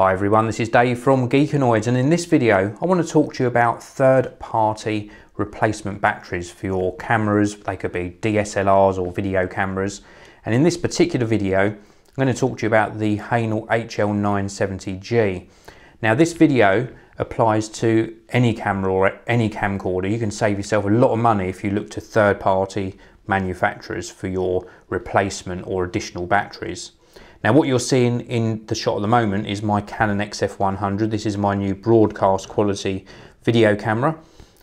Hi everyone, this is Dave from Geekanoids, and in this video I want to talk to you about third-party replacement batteries for your cameras. They could be DSLRs or video cameras, and in this particular video I'm going to talk to you about the Hahnel HL970G. Now this video applies to any camera or any camcorder. You can save yourself a lot of money if you look to third-party manufacturers for your replacement or additional batteries. Now what you're seeing in the shot at the moment is my Canon XF100. This is my new broadcast quality video camera,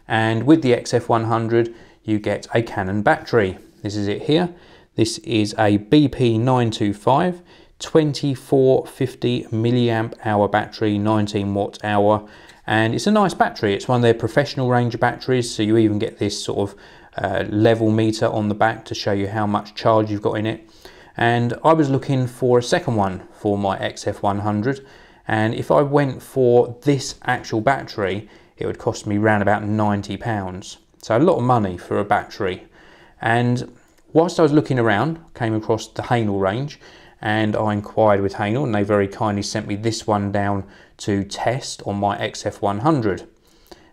and with the XF100 you get a Canon battery. This is it here. This is a BP925 2450 milliamp hour battery, 19 watt hour, and it's a nice battery. It's one of their professional range of batteries, so you even get this sort of level meter on the back to show you how much charge you've got in it. And I was looking for a second one for my XF100, and if I went for this actual battery it would cost me around about £90, so a lot of money for a battery. And whilst I was looking around, came across the Hahnel range, and I inquired with Hahnel, and they very kindly sent me this one down to test on my XF100.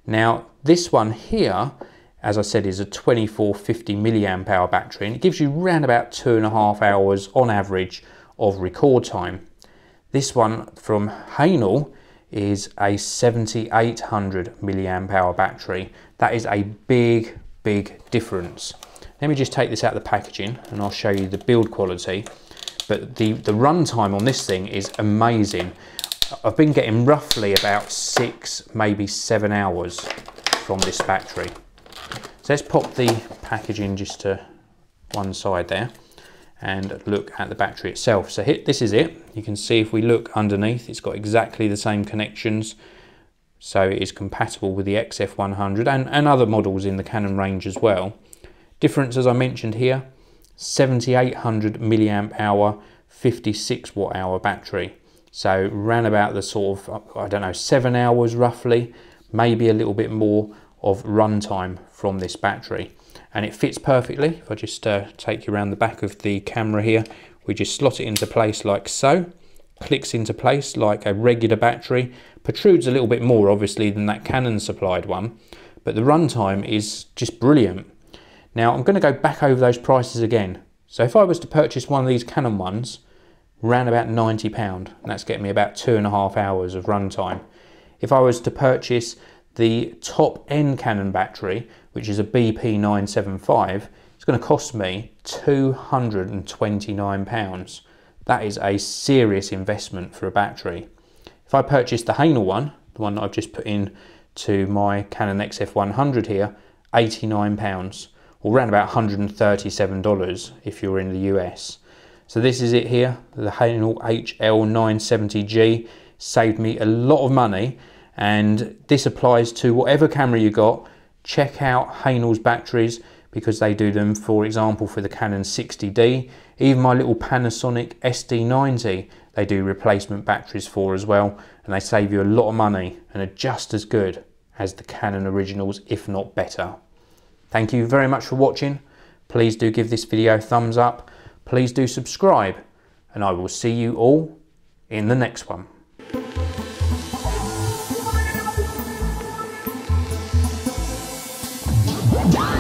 Now this one here, as I said, is a 2450 milliamp hour battery, and it gives you around about 2.5 hours on average of record time. This one from Hahnel is a 7800 milliamp hour battery. That is a big difference. Let me just take this out of the packaging and I'll show you the build quality, but the run time on this thing is amazing. I've been getting roughly about 6 maybe 7 hours from this battery. So let's pop the packaging just to one side there and look at the battery itself. So here, this is it. You can see if we look underneath, it's got exactly the same connections. So it is compatible with the XF100 and other models in the Canon range as well. Difference, as I mentioned here, 7800 milliamp hour, 56 watt hour battery. So ran about the sort of, 7 hours roughly, maybe a little bit more of runtime from this battery, and it fits perfectly. If I just take you around the back of the camera here, we just slot it into place like so, clicks into place like a regular battery, protrudes a little bit more obviously than that Canon supplied one, but the runtime is just brilliant. Now I'm going to go back over those prices again. So if I was to purchase one of these Canon ones, around about £90, and that's getting me about 2.5 hours of runtime. If I was to purchase the top end Canon battery, which is a BP975, it's going to cost me £229. That is a serious investment for a battery. If I purchase the Hahnel one, the one that I've just put in to my Canon XF100 here, £89, or around about $137 if you're in the US. So this is it here, the Hahnel HL970G. Saved me a lot of money, and this applies to whatever camera you got. Check out Hahnel's batteries, because they do them, for example, for the Canon 60D, even my little Panasonic SD90 they do replacement batteries for as well, and they save you a lot of money and are just as good as the Canon originals, if not better. Thank you very much for watching. Please do give this video a thumbs up, please do subscribe, and I will see you all in the next one. Yeah!